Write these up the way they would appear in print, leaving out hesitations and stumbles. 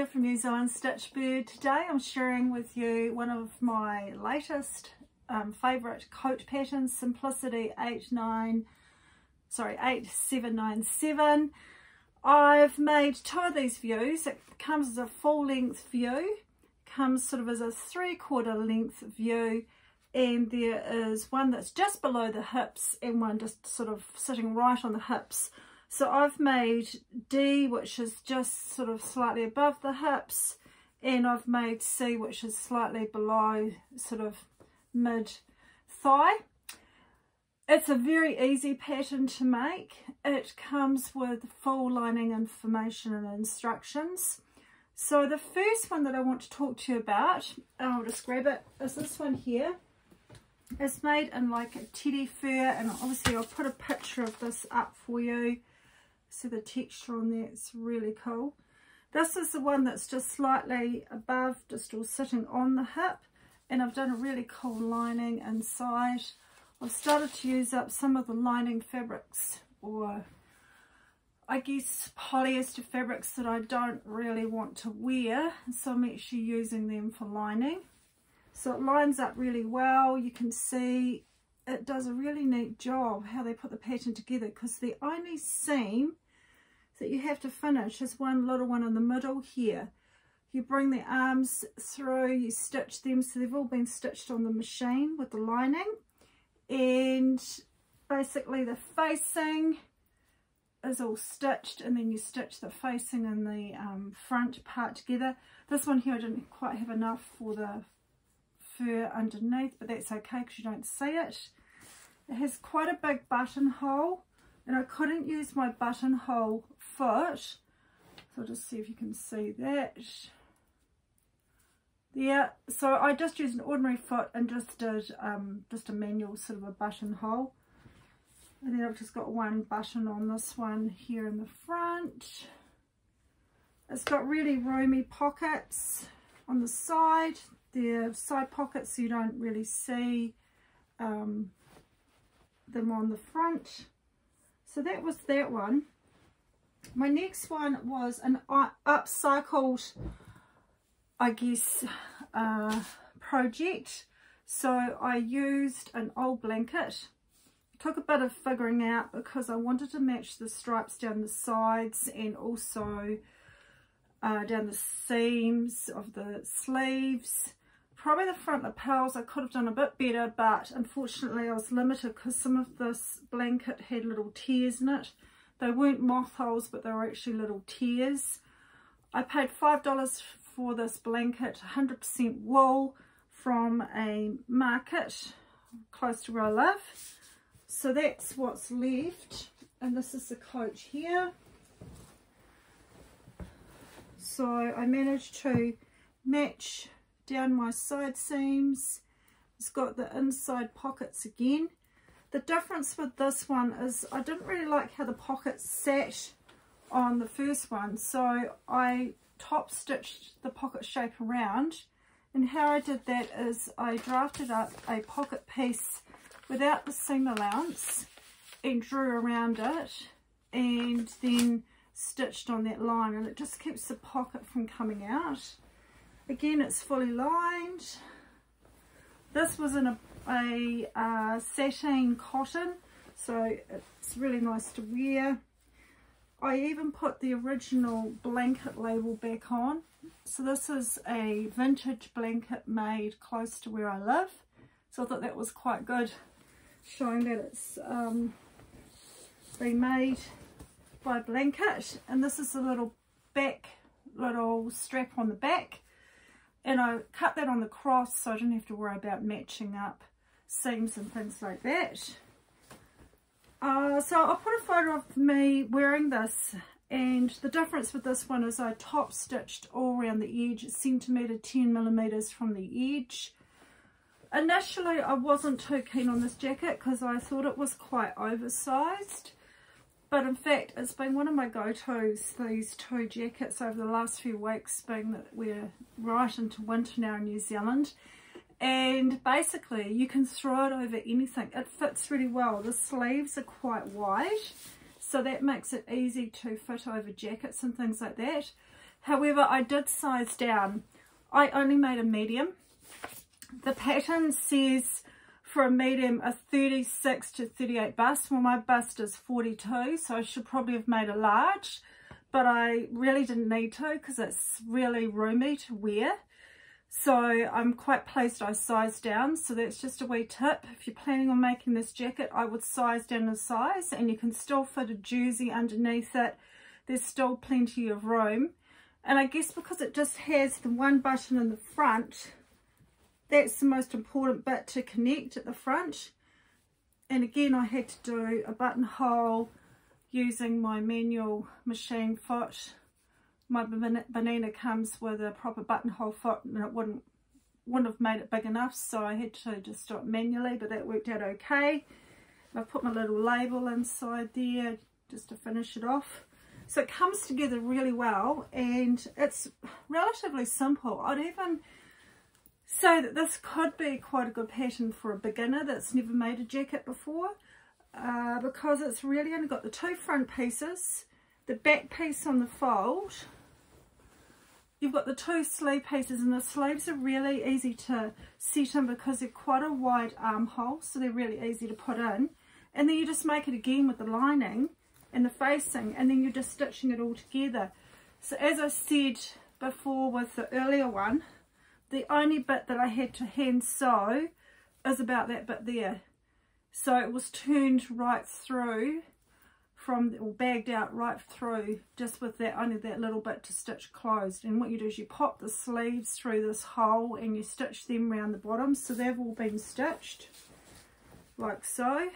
Bernina from NZ Stitchbird. Today I'm sharing with you one of my latest favourite coat patterns, Simplicity 8797. I've made two of these views. It comes as a full length view, comes sort of as a 3/4 length view, and there is one that's just below the hips and one just sort of sitting right on the hips. So I've made D, which is just sort of slightly above the hips, and I've made C, which is slightly below sort of mid thigh. It's a very easy pattern to make. It comes with full lining information and instructions. So the first one that I want to talk to you about, I'll just grab it, is this one here. It's made in like a teddy fur, and obviously I'll put a picture of this up for you. See the texture on there, it's really cool. This is the one that's just slightly above, just all sitting on the hip, and I've done a really cool lining inside. I've started to use up some of the lining fabrics, or I guess polyester fabrics that I don't really want to wear, so I'm actually using them for lining. So it lines up really well. You can see it does a really neat job how they put the pattern together, because the only seam that you have to finish is one little one in the middle here. You bring the arms through, you stitch them, so they've all been stitched on the machine with the lining, and basically the facing is all stitched, and then you stitch the facing and the front part together. This one here I didn't quite have enough for the fur underneath, but that's okay because you don't see it. It has quite a big buttonhole, and I couldn't use my buttonhole foot, so I'll just see if you can see that there. So I just used an ordinary foot and just did just a manual sort of a buttonhole, and then I've just got one button on this one here in the front. It's got really roomy pockets on the side. They're side pockets, so you don't really see them on the front. So that was that one. My next one was an upcycled, I guess, project. So I used an old blanket. Took a bit of figuring out because I wanted to match the stripes down the sides and also down the seams of the sleeves. Probably the front lapels I could have done a bit better, but unfortunately I was limited because some of this blanket had little tears in it. They weren't moth holes, but they were actually little tears. I paid $5 for this blanket, 100% wool from a market close to where I live. So that's what's left, and this is the coat here. So I managed to match down my side seams. It's got the inside pockets again. The difference with this one is I didn't really like how the pockets sat on the first one, so I top stitched the pocket shape around, and how I did that is I drafted up a pocket piece without the seam allowance and drew around it, and then stitched on that line, and it just keeps the pocket from coming out. Again, it's fully lined. This was in a sateen cotton, so it's really nice to wear. I even put the original blanket label back on. So this is a vintage blanket made close to where I live, so I thought that was quite good, showing that it's been made by a blanket. And this is a little strap on the back, and I cut that on the cross so I didn't have to worry about matching up seams and things like that. So I'll put a photo of me wearing this, and the difference with this one is I top stitched all around the edge, centimetre, 10mm from the edge. Initially I wasn't too keen on this jacket because I thought it was quite oversized, but in fact it's been one of my go-to's, these two jackets, over the last few weeks, being that we're right into winter now in New Zealand, and basically you can throw it over anything. It fits really well. The sleeves are quite wide, so that makes it easy to fit over jackets and things like that. However, I did size down. I only made a medium. The pattern says for a medium a 36 to 38 bust. Well, my bust is 42, so I should probably have made a large, but I really didn't need to because it's really roomy to wear. So I'm quite pleased I sized down. So that's just a wee tip. If you're planning on making this jacket, I would size down the size, and you can still fit a jersey underneath it. There's still plenty of room. And I guess because it just has the one button in the front, that's the most important bit to connect at the front. And again, I had to do a buttonhole using my manual machine foot. My Bernina comes with a proper buttonhole foot, and it wouldn't have made it big enough, so I had to just do it manually, but that worked out okay. And I put my little label inside there just to finish it off. So it comes together really well, and it's relatively simple. I'd even say that this could be quite a good pattern for a beginner that's never made a jacket before, because it's really only got the two front pieces, the back piece on the fold, you've got the two sleeve pieces, and the sleeves are really easy to set in because they're quite a wide armhole, so they're really easy to put in. And then you just make it again with the lining and the facing, and then you're just stitching it all together. So as I said before with the earlier one, the only bit that I had to hand sew is about that bit there. So it was turned right through from, or bagged out right through, just with that, only that little bit to stitch closed. And what you do is you pop the sleeves through this hole and you stitch them around the bottom, so they've all been stitched like so.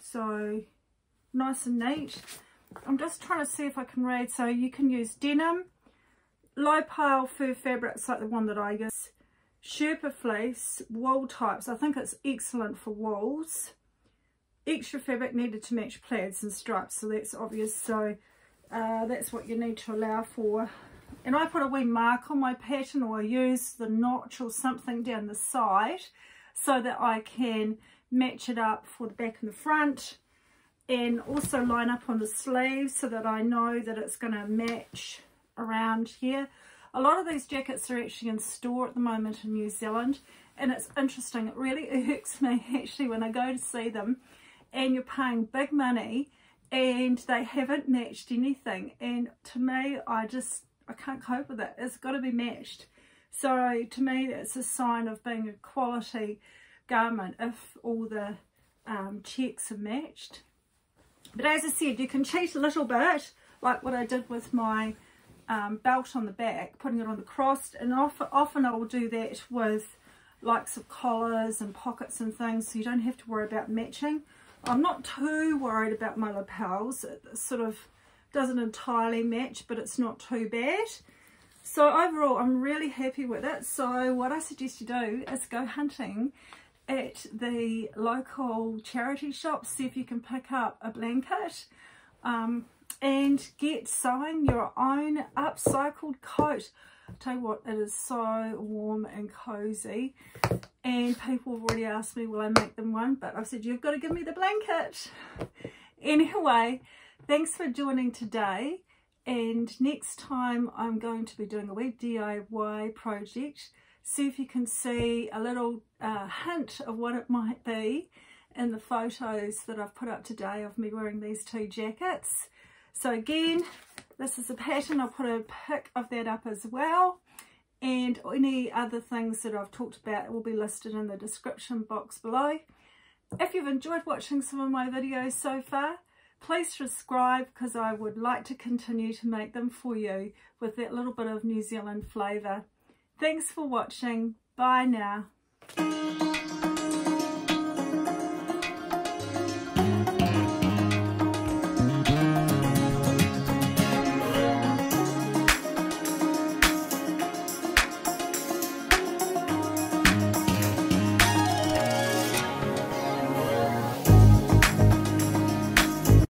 So nice and neat. I'm just trying to see if I can read. So you can use denim, low pile fur fabrics like the one that I use, Sherpa fleece, wool types. I think it's excellent for wools. Extra fabric needed to match plaids and stripes, so that's obvious. So that's what you need to allow for. And I put a wee mark on my pattern, or I use the notch or something down the side so that I can match it up for the back and the front, and also line up on the sleeves so that I know that it's going to match around here. A lot of these jackets are actually in store at the moment in New Zealand, and it's interesting, it really irks me actually when I go to see them and you're paying big money and they haven't matched anything, and to me I can't cope with it. It's got to be matched. So to me it's a sign of being a quality garment if all the checks are matched. But as I said, you can cheat a little bit, like what I did with my belt on the back, putting it on the cross, and often I will do that with likes of collars and pockets and things, so you don't have to worry about matching. I'm not too worried about my lapels, it sort of doesn't entirely match, but it's not too bad. So overall I'm really happy with it. So what I suggest you do is go hunting at the local charity shop, see if you can pick up a blanket, and get sewing your own upcycled coat. I'll tell you what, it is so warm and cozy, and people have already asked me will I make them one, but I've said you've got to give me the blanket. Anyway, thanks for joining today, and next time I'm going to be doing a wee DIY project. See if you can see a little hint of what it might be in the photos that I've put up today of me wearing these two jackets. So again, this is a pattern. I'll put a pic of that up as well, and any other things that I've talked about will be listed in the description box below. If you've enjoyed watching some of my videos so far, please subscribe, because I would like to continue to make them for you with that little bit of New Zealand flavour. Thanks for watching. Bye now.